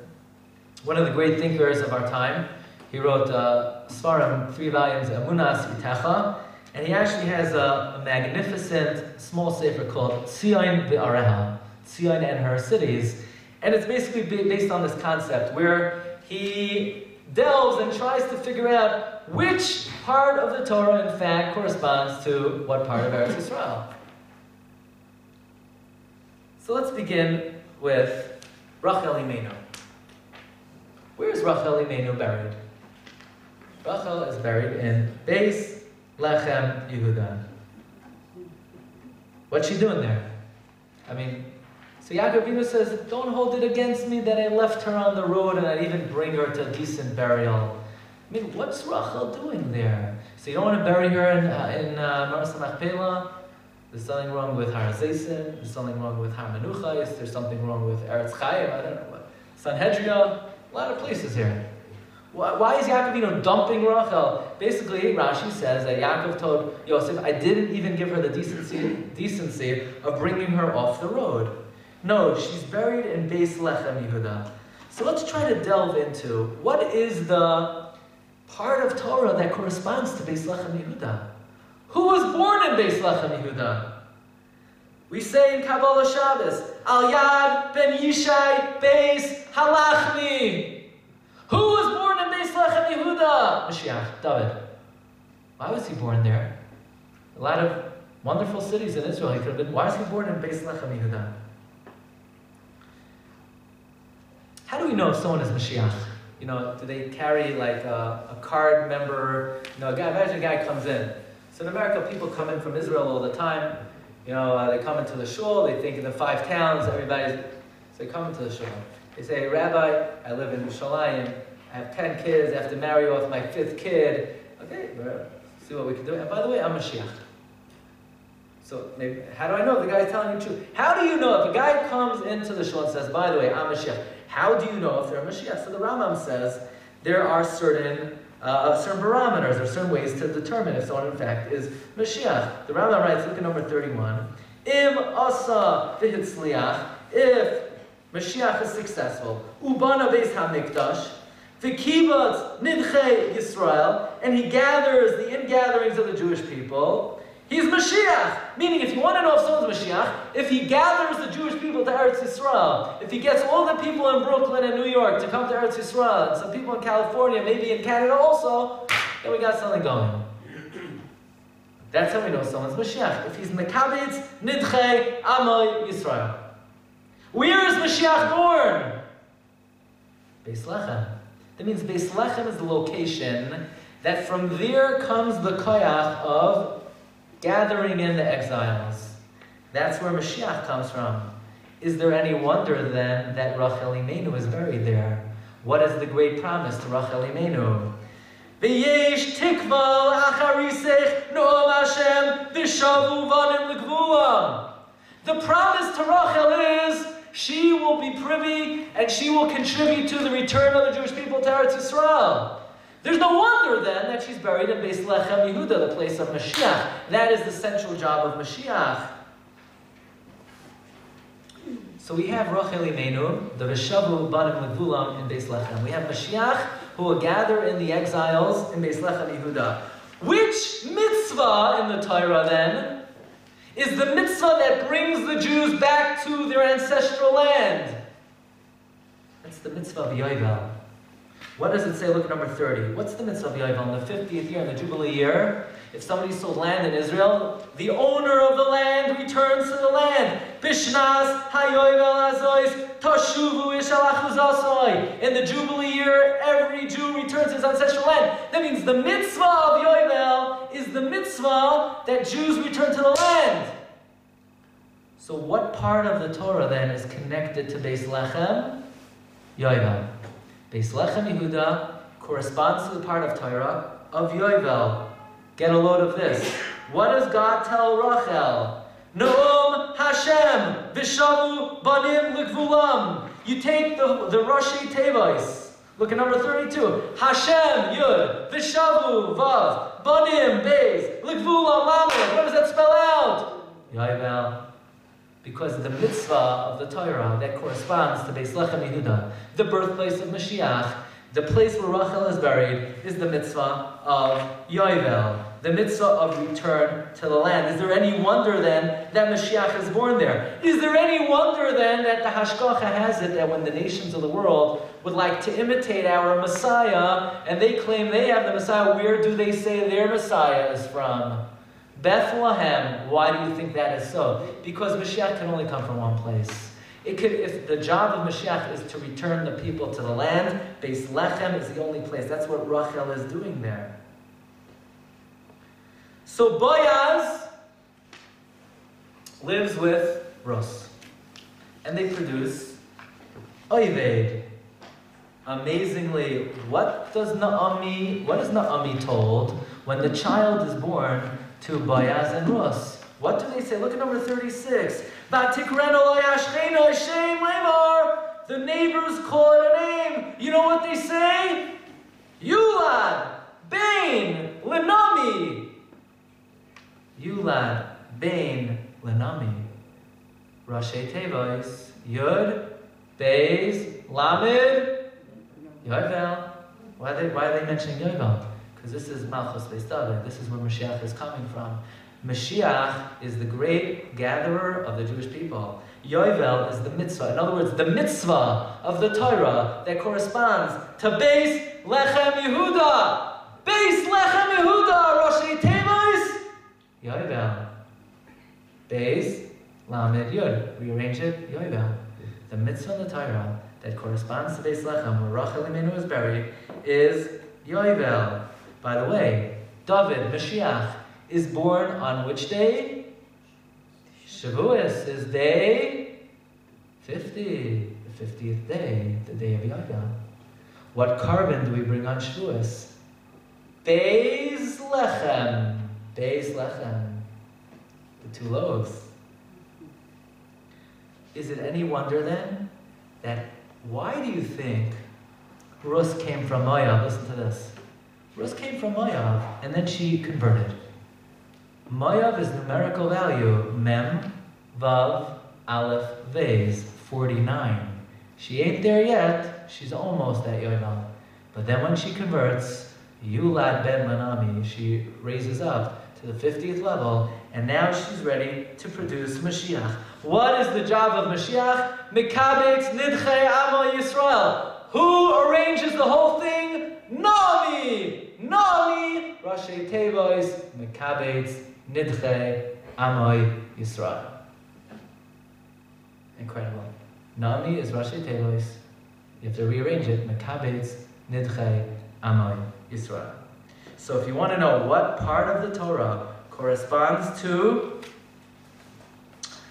one of the great thinkers of our time. He wrote Svarim, 3 volumes, Emunas V'Techa, and he actually has a magnificent small sefer called Tzion V'Areha, Tzion and her cities, and it's basically based on this concept where he delves and tries to figure out which part of the Torah, in fact, corresponds to what part of Eretz Yisrael. So let's begin with Rachel Imenu. Where is Rachel Imenu buried? Rachel is buried in Beis Lechem Yehuda. What's she doing there? I mean, so Yaakov Avinu says, don't hold it against me that I left her on the road and I even bring her to a decent burial. I mean, what's Rachel doing there? So you don't want to bury her in Marasa Machpelah. There's something wrong with Har Zeisen. There's something wrong with Har Menuchais. There's something wrong with Eretz Chaim. I don't know what. Sanhedria. A lot of places here. Why is Yaakov Avinu dumping Rachel? Basically, Rashi says that Yaakov told Yosef, I didn't even give her the decency of bringing her off the road. No, she's buried in Beis Lechem Yehuda. So let's try to delve into what is the part of Torah that corresponds to Beis Lechem Yehuda. Who was born in Beis Lechem Yehuda? We say in Kabbalah Shabbos, Al Yad ben Yishai Beis Halachni. Who was born in Beis Lechem Yehuda? Mashiach, David. Why was he born there? A lot of wonderful cities in Israel he could have been. Why was he born in Beis Lechem Yehuda? How do we know if someone is Mashiach? You know, do they carry like a card member? You know, imagine a guy comes in. So in America, people come in from Israel all the time. You know, they come into the shul, they think in the 5 towns, so they come into the shul. They say, Rabbi, I live in Yerushalayim, I have 10 kids, I have to marry off my 5th kid. Okay, see what we can do. And by the way, I'm a Mashiach. So maybe, how do I know if the guy's telling you the truth? How do you know if a guy comes into the shul and says, by the way, I'm a Mashiach? How do you know if they're a Mashiach? So the Rambam says there are certain barometers or certain ways to determine if someone in fact is Mashiach. The Rambam writes, look at number 31, Im asa v'hitzliach, if Mashiach is successful, ubana beis hamikdash, v'kibbutz nidchei Yisrael, and he gathers the ingatherings of the Jewish people, he's Mashiach. Meaning, if you want to know if someone's Mashiach, if he gathers the Jewish people to Eretz Yisrael, if he gets all the people in Brooklyn and New York to come to Eretz Yisrael, and some people in California, maybe in Canada also, then we got something going. That's how we know someone's Mashiach. If he's Mekabitz, Nidchei, Amoy, Yisrael. Where is Mashiach born? Beis Lechem. That means Beis Lechem is the location that from there comes the koyach of gathering in the exiles. That's where Mashiach comes from. Is there any wonder then that Rachel Imenu is buried there? What is the great promise to Rachel Imenu? V'yesh tikva acharisech noam Hashem v'shavu vanim l'gvula. The promise to Rachel is she will be privy and she will contribute to the return of the Jewish people to Eretz Yisrael. There's no wonder, then, that she's buried in Beis Lechem Yehuda, the place of Mashiach. That is the central job of Mashiach. So we have Rachel Imenu, the Veshavu Banim Levulam in Beis Lechem. We have Mashiach, who will gather in the exiles in Beis Lechem Yehuda. Which mitzvah in the Torah, then, is the mitzvah that brings the Jews back to their ancestral land? That's the mitzvah of Yovel. What does it say? Look at number 30. What's the mitzvah of Yovel? In the 50th year, in the Jubilee year, if somebody sold land in Israel, the owner of the land returns to the land. Bishnas haYovel azois toshuvu yishalachuzasoi. In the Jubilee year, every Jew returns to his ancestral land. That means the mitzvah of Yovel is the mitzvah that Jews return to the land. So what part of the Torah then is connected to Beis Lechem? Yovel. Beis Lechem Yehuda corresponds to the part of Torah of Yovel. Get a load of this. What does God tell Rachel? Noam Hashem Vishavu Banim Ligvulam. You take the Rashi Tevis. Look at number 32. Hashem Yud Vishavu Vav Banim Beis Ligvulam Lamed. What does that spell out? Yaivel. Because the mitzvah of the Torah that corresponds to Beis Lechem Yehuda, the birthplace of Mashiach, the place where Rachel is buried, is the mitzvah of Yovel, the mitzvah of return to the land. Is there any wonder then that Mashiach is born there? Is there any wonder then that the Hashgacha has it that when the nations of the world would like to imitate our Messiah and they claim they have the Messiah, where do they say their Messiah is from? Bethlehem. Why do you think that is so? Because Mashiach can only come from one place. If the job of Mashiach is to return the people to the land, Beis Lechem is the only place. That's what Rachel is doing there. So Boaz lives with Rus, and they produce Oived. Amazingly, what is Naomi told when the child is born to Boaz and Rus? What do they say? Look at number 36. The neighbors call it a name. You know what they say? Yulad, Bain, Lenami. Yulad, Bain, Lenami. Rashi Tevois, Yud, Beis, Lamed, Yovel. Why are they mentioning Yovel? Because this is Malchus Beis David. This is where Mashiach is coming from. Mashiach is the great gatherer of the Jewish people. Yovel is the mitzvah. In other words, the mitzvah of the Torah that corresponds to Beis Lechem Yehuda. Beis Lechem Yehuda, Rashi Tevois. Yovel. Beis Lamed Yud. Rearrange it, Yovel. The mitzvah of the Torah that corresponds to Beis Lechem, where Rachel Imenu is buried, is Yovel. By the way, David, Mashiach, is born on which day? Shavuos is day 50, the 50th day, the day of Yovel. What carbon do we bring on Shavuos? Beis Lechem, Beis Lechem, the two loaves. Is it any wonder then that why do you think Rus came from Moab? Listen to this. Rus came from Moab and then she converted. Moav is numerical value, Mem, Vav, Aleph, Vez, 49. She ain't there yet, she's almost at Yovel. But then when she converts, Yulad ben Manami, she raises up to the 50th level, and now she's ready to produce Mashiach. What is the job of Mashiach? Mikabetz Nidchei Amo Yisrael. Who arranges the whole thing? Naomi! Naomi! Rashi Tevois, Mikabetz Nidche Amoy Yisrael. Incredible. Nami is Rashi Tevois. You have to rearrange it. Mikabetz Nidche Amoy Yisrael. So if you want to know what part of the Torah corresponds to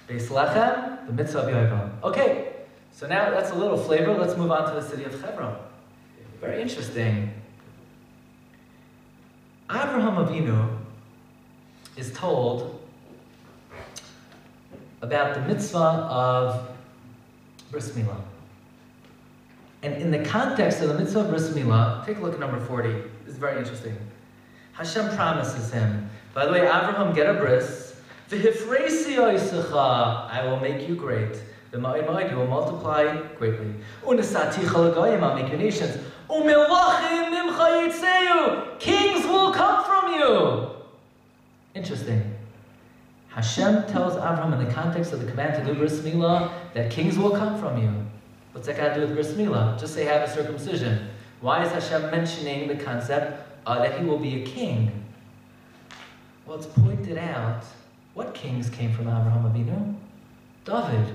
Beis Lechem, the mitzvah of Yovel. Okay, so now that's a little flavor. Let's move on to the city of Hebron. Very interesting. Abraham Avinu is told about the mitzvah of Bris Milah. And in the context of the mitzvah of Bris Milah, take a look at number 40. This is very interesting. Hashem promises him, by the way, Abraham, get a bris. I will make you great. The Ma'imai will multiply greatly. I'll make you nations. Kings will come from you. Interesting. Hashem tells Abraham in the context of the command to do Bris Milah that kings will come from you. What's that got to do with Bris Milah? Just say have a circumcision. Why is Hashem mentioning the concept that he will be a king? Well, it's pointed out what kings came from Abraham Avinu? David.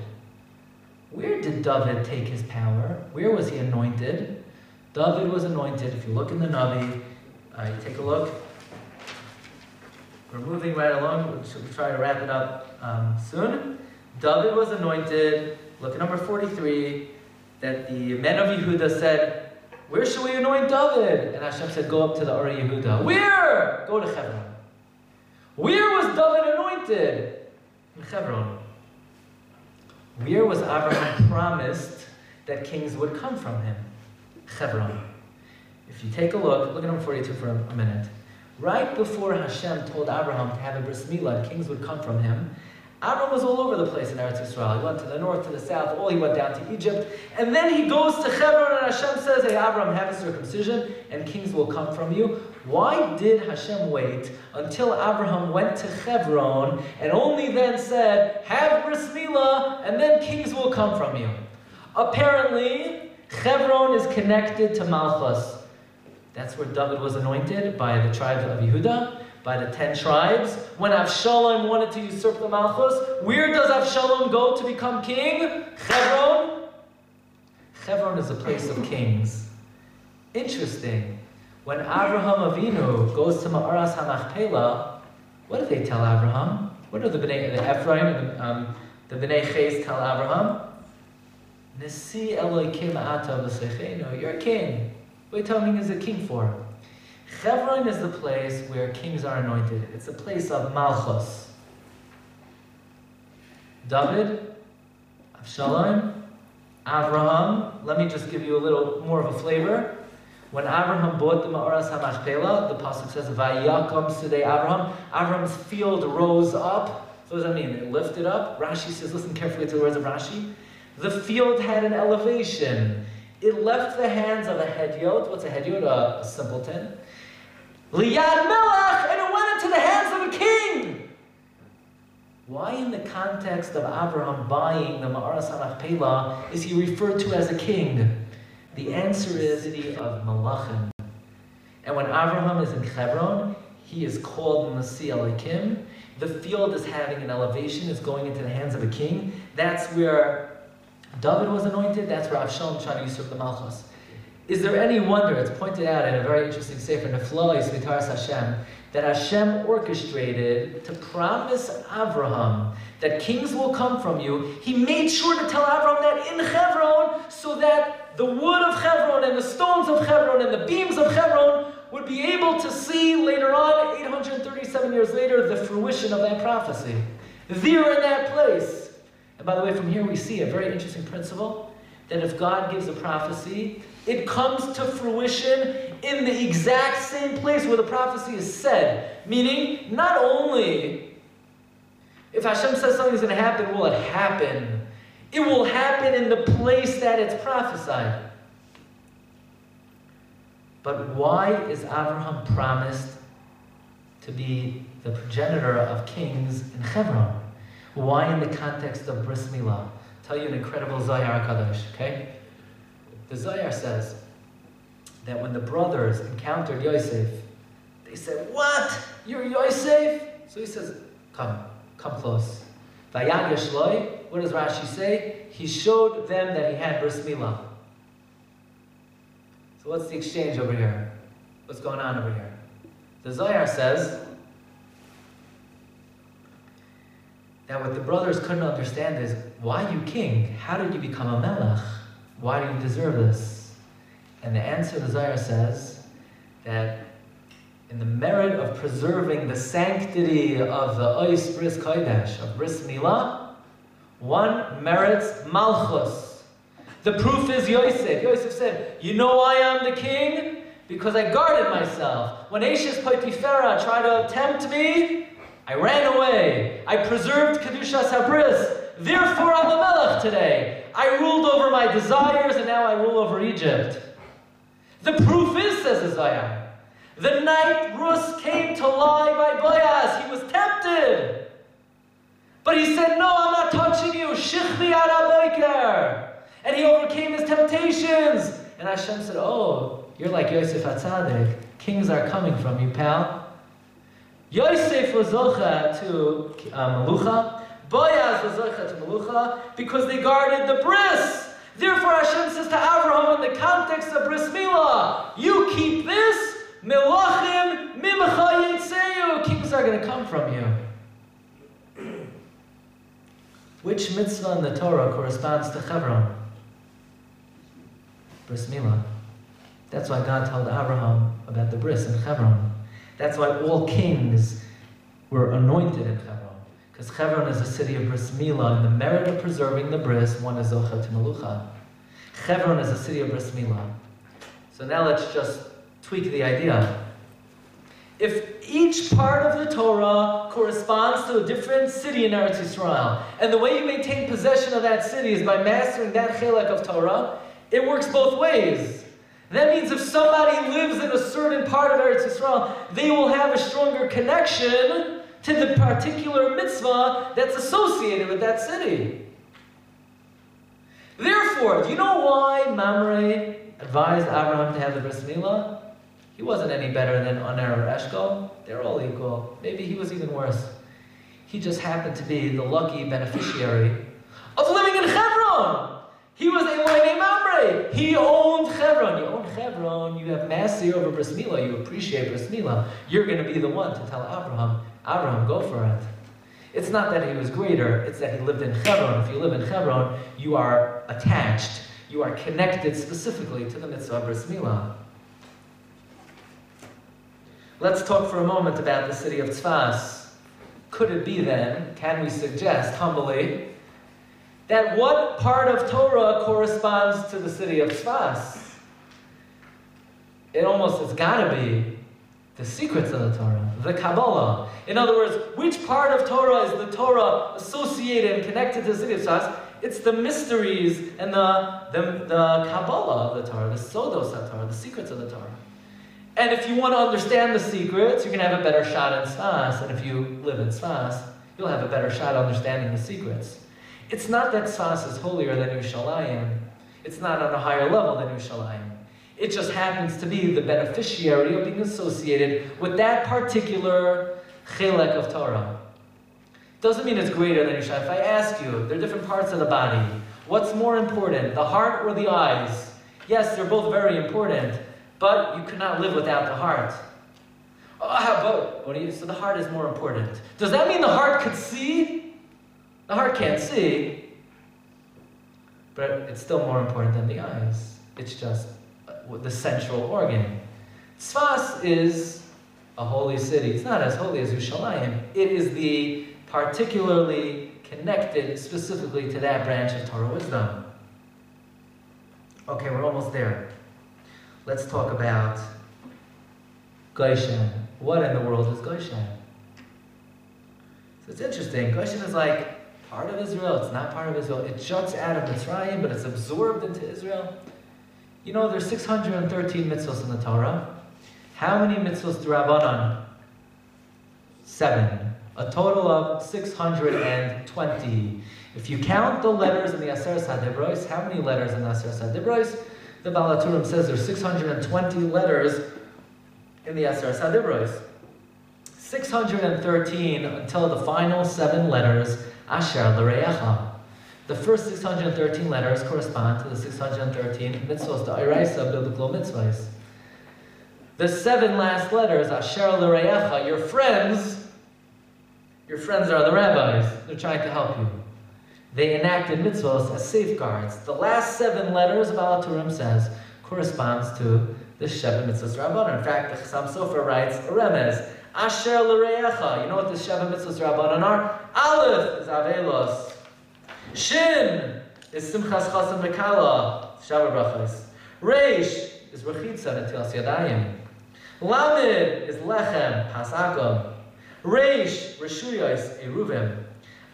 Where did David take his power? Where was he anointed? David was anointed. If you look in the Navi, you take a look. We're moving right along. We'll try to wrap it up soon. David was anointed. Look at number 43. That the men of Yehuda said, where should we anoint David? And Hashem said, go up to the Ur Yehuda. Where? Go to Chevron. Where was David anointed? In Chevron. Where was Abraham promised that kings would come from him? Chevron. If you take a look, look at him 42 for a minute. Right before Hashem told Abraham to have a bris milah, kings would come from him, Abraham was all over the place in Eretz Yisrael. He went to the north, to the south, all he went down to Egypt. And then he goes to Hebron and Hashem says, hey, Abraham, have a circumcision and kings will come from you. Why did Hashem wait until Abraham went to Hebron and only then said, have bris milah and then kings will come from you? Apparently, Hebron is connected to Malchus. That's where David was anointed by the tribe of Yehuda, by the 10 tribes. When Avshalom wanted to usurp the Malchus, where does Avshalom go to become king? Hebron. Hebron is a place of kings. Interesting. When Avraham Avinu goes to Ma'aras HaMachpelah, what do they tell Avraham? What do the Bnei Ches tell Avraham? Nesi Elokim Ata B'Sechenu, you're a king. What are you telling me he's a king for? Chevron is the place where kings are anointed. It's a place of Malchus. David, Avshalom, Avraham. Let me just give you a little more of a flavor. When Avraham bought the Ma'aras HaMachpelah, the pasuk says, Vayakom Sudei Avraham. Avraham's field rose up. So what does that mean? It lifted up. Rashi says, listen carefully to the words of Rashi. The field had an elevation. It left the hands of a Hedyot. What's a Hedyot? A simpleton. Liyad Melech, and it went into the hands of a king. Why in the context of Abraham buying the Ma'aras HaMachpelah is he referred to as a king? The answer is the city of Malachim. And when Abraham is in Hebron, he is called Nasi Elikim. The field is having an elevation. It's going into the hands of a king. That's where David was anointed, that's where Avshalom tried to usurp the Malchus. Is there any wonder, it's pointed out in a very interesting sefer, Nefloi Svitaras Hashem, that Hashem orchestrated to promise Avraham that kings will come from you. He made sure to tell Avraham that in Hebron, so that the wood of Hebron and the stones of Hebron and the beams of Hebron would be able to see later on, 837 years later, the fruition of that prophecy. There in that place. And by the way, from here we see a very interesting principle that if God gives a prophecy, it comes to fruition in the exact same place where the prophecy is said. Meaning, not only if Hashem says something is going to happen, will it happen? It will happen in the place that it's prophesied. But why is Avraham promised to be the progenitor of kings in Hebron? Why in the context of Bris Milah? Tell you an incredible Zayar HaKadosh, okay? The Zayar says that when the brothers encountered Yosef, they said, what? You're Yosef? So he says, come close. Vayag Yeshloi, what does Rashi say? He showed them that he had Bris Milah. So what's the exchange over here? What's going on over here? The Zayar says that what the brothers couldn't understand is, why are you king? How did you become a melech? Why do you deserve this? And the answer, the Zohar says, that in the merit of preserving the sanctity of the Ois Bris Kodesh, of Bris Milah, one merits Malchus. The proof is Yosef. Yosef said, you know why I'm the king? Because I guarded myself. When Ashes Potiphera tried to tempt me, I ran away. I preserved Kedushas HaBris. Therefore, I'm a melech today. I ruled over my desires, and now I rule over Egypt. The proof is, says Isaiah, the night Rus came to lie by Boaz. He was tempted. But he said, no, I'm not touching you. Shichvi Araboiker. And he overcame his temptations. And Hashem said, oh, you're like Yosef HaTzadik. Kings are coming from you, pal. Yosef was zocha to Melucha, Boaz was zocha to Melucha, because they guarded the bris. Therefore Hashem says to Avraham in the context of Bris Milah, you keep this, Melachim, Mimcha Yitzeyu, kings are going to come from you. Which mitzvah in the Torah corresponds to Hebron? Bris Milah. That's why God told Avraham about the bris in Hebron. That's why all kings were anointed in Chevron, because Chevron is a city of Bris Milah. In the merit of preserving the Bris, one is Zocha to Melucha. Chevron is a city of Bris Milah. So now let's just tweak the idea. If each part of the Torah corresponds to a different city in Eretz Yisrael, and the way you maintain possession of that city is by mastering that chelek of Torah, it works both ways. That means if somebody lives in a certain part of Eretz Yisrael, they will have a stronger connection to the particular mitzvah that's associated with that city. Therefore, do you know why Mamre advised Abraham to have the Bris Milah? He wasn't any better than Aner or Eshkol. They're all equal. Maybe he was even worse. He just happened to be the lucky beneficiary of living in Hebron. He was a boy named Mamre. He owned Hebron. You own Hebron, you have mastery over Bris Milah, you appreciate Bris Milah. You're going to be the one to tell Abraham, go for it. It's not that he was greater, it's that he lived in Hebron. If you live in Hebron, you are attached. You are connected specifically to the mitzvah of Bris Milah. Let's talk for a moment about the city of Tzfas. Could it be then, can we suggest humbly, that what part of Torah corresponds to the city of Tzfas? It's gotta be the secrets of the Torah, the Kabbalah. In other words, which part of Torah is the Torah associated and connected to the city of Tzfas? It's the mysteries and the Kabbalah of the Torah, the Sodos of the Torah, the secrets of the Torah. And if you want to understand the secrets, you can have a better shot in Tzfas, and if you live in Tzfas, you'll have a better shot at understanding the secrets. It's not that Tzfas is holier than Yerushalayim. It's not on a higher level than Yerushalayim. It just happens to be the beneficiary of being associated with that particular chelek of Torah. Doesn't mean it's greater than Yerushalayim. If I ask you, there are different parts of the body. What's more important, the heart or the eyes? Yes, they're both very important, but you cannot live without the heart. So the heart is more important. Does that mean the heart could see? The heart can't see, but it's still more important than the eyes. It's just the central organ. Tzfas is a holy city. It's not as holy as Yerushalayim. It is the particularly connected specifically to that branch of Torah wisdom. Okay, we're almost there. Let's talk about Goshen. What in the world is Goshen? So it's interesting. Goshen is like part of Israel. It's not part of Israel. It juts out of Mitzrayim, but it's absorbed into Israel. You know, there's 613 mitzvahs in the Torah. How many mitzvahs do Rabbanan? 7. A total of 620. If you count the letters in the Aseret HaDibros, how many letters in the Aseret HaDibros? The Baal HaTurim says there's 620 letters in the Aseret HaDibros. 613 until the final 7 letters, Asher l'Reacha. The first 613 letters correspond to the 613 mitzvahs, the Iraisa, biblical mitzvahs. The 7 last letters, Asher l'Reacha, your friends are the rabbis. They're trying to help you. They enacted mitzvahs as safeguards. The last 7 letters of Baal HaTurim says corresponds to the Sheva Mitzvahs Rabbanan. In fact, the Chassam Sofer writes a remez, Asher l'Reacha. You know what the Sheva Mitzvahs Rabbanan are? Aleph is Avelos. Shin is Simchas Chasam V'Kala, Shabbat Brachos. Reish is Rechitza, Netilas Yadayim. Lamed is Lechem, Pasakom. Reish, Reshuyos, Eruvim.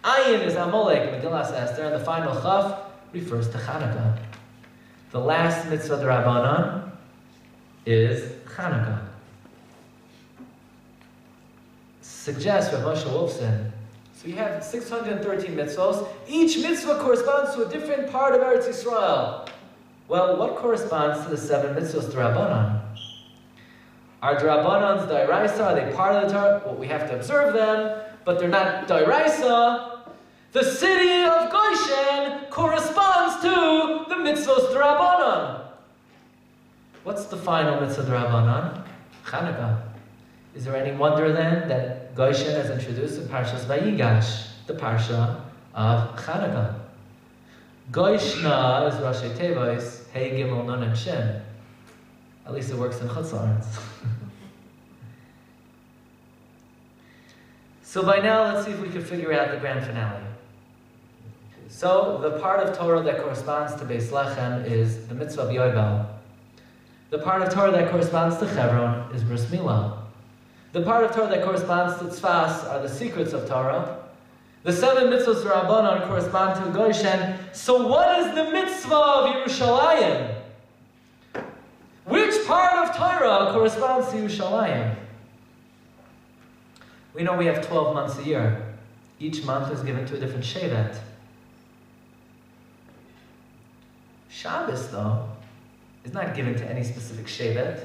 Ayin is Amalek, Megillas Esther. And the final Chaf refers to Chanukah. The last mitzvah of the Rabbanan is Chanukah. Suggests Rav Moshe Wolfson. So you have 613 mitzvahs. Each mitzvah corresponds to a different part of Eretz Yisrael. Well, what corresponds to the 7 mitzvahs d'Rabbanan? Are d'Rabbanan's d'Oraisa? Are they part of the Torah? Well, we have to observe them, but they're not d'Oraisa. The city of Goshen corresponds to the mitzvahs d'Rabbanan. What's the final mitzvah d'Rabbanan? Chanukah. Is there any wonder then that Goshen is introduced in Parshas Vayigash, the Parsha of Chanukah. Goshna is Rashi Tevois, Hey Gimel Nun and Shin. At least it works in Chutz La'aretz. So by now, let's see if we can figure out the grand finale. So the part of Torah that corresponds to Beis Lechem is the mitzvah of Yovel. The part of Torah that corresponds to Chevron is Bris Milah. The part of Torah that corresponds to Tzfas are the secrets of Torah. The seven mitzvahs of Rabbanon correspond to Goshen. So what is the mitzvah of Yerushalayim? Which part of Torah corresponds to Yerushalayim? We know we have 12 months a year. Each month is given to a different Shevet. Shabbos, though, is not given to any specific Shevet.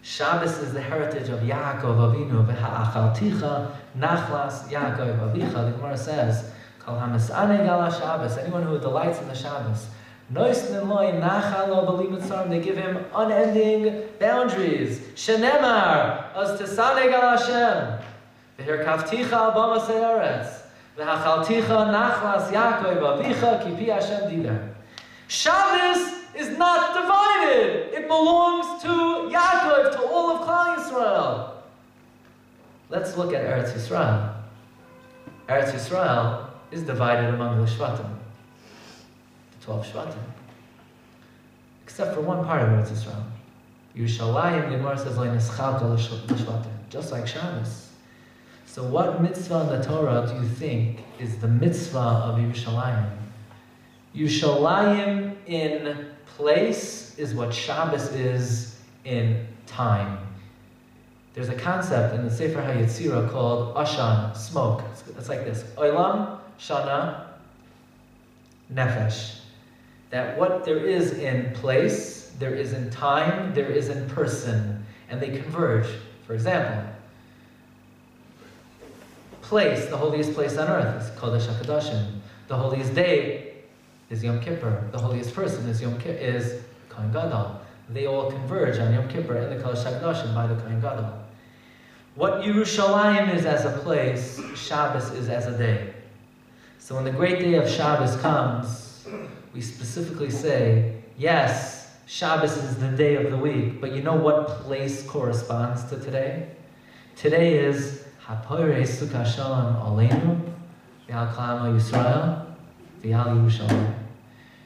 Shabbos is the heritage of Yaakov Avinu, v'ha'achalticha, nachlas Yaakov Avicha. The Gemara says, Kol ha'mis'anei gala Shabbos, anyone who delights in the Shabbos, noisnin loy nachalo b'limitzarim, they give him unending boundaries. Shenemar, as tesanei gala Hashem, v'hirkavticha obama se'eretz, v'ha'achalticha nachlas Yaakov Avicha, ki pi Hashem diber. Shabbos is not divided. It belongs to Yaakov, to all of Klal Yisrael. Let's look at Eretz Yisrael. Eretz Yisrael is divided among the Shvatim, the 12 Shvatim, except for one part of Eretz Yisrael. Yerushalayim, the Gemara says, just like Shabbos. So what mitzvah in the Torah do you think is the mitzvah of Yerushalayim? Yerushalayim in place is what Shabbos is in time. There's a concept in the Sefer HaYetzirah called Ashan, smoke. It's like this, Olam, Shana, Nefesh. That what there is in place, there is in time, there is in person, and they converge. For example, place, the holiest place on earth, is Kodesh HaKodashim. The holiest day is Yom Kippur. The holiest person is Kohen Gadol. They all converge on Yom Kippur in the Kodesh HaKodashim by the Kohen Gadol. What Yerushalayim is as a place, Shabbos is as a day. So when the great day of Shabbos comes, we specifically say, yes, Shabbos is the day of the week, but you know what place corresponds to today? Today is HaPoreh Sukkah Shalom Aleinu V'al Kol Amo Yisrael V'al Yerushalayim.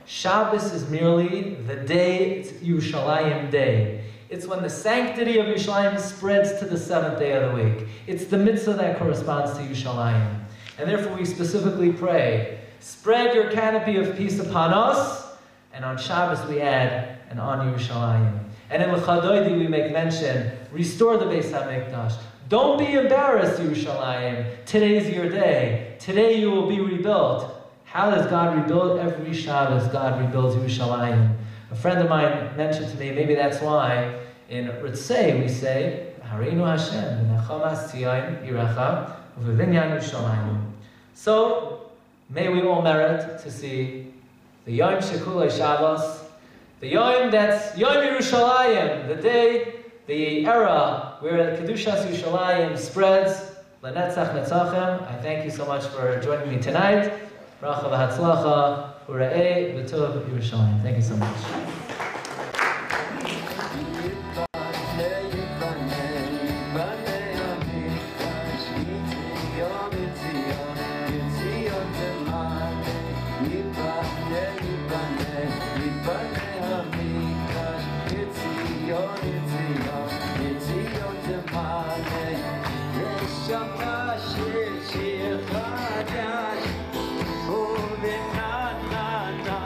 Shabbos is merely the day, it's Yerushalayim day. It's when the sanctity of Yerushalayim spreads to the seventh day of the week. It's the mitzvah that corresponds to Yerushalayim. And therefore we specifically pray, spread your canopy of peace upon us, and on Shabbos we add, and on Yerushalayim. And in L'chadoidi we make mention, restore the Beis HaMikdash. Don't be embarrassed, Yerushalayim. Today's your day. Today you will be rebuilt. How does God rebuild? Every Shabbos, God rebuilds Yerushalayim. A friend of mine mentioned to me, maybe that's why in Ritzei we say, Harinu Hashem, v'nechomas tzion irecha, v'vinyan Yerushalayim. So, may we all merit to see the Yom Shekulei Shabbos, the Yom that's Yom Yerushalayim, the day, the era where Kedushas Yerushalayim spreads, l'netzach netzachim. I thank you so much for joining me tonight. Bracha v'hatzlacha u'ra'eh v'tov Yerushalayim. Thank you so much.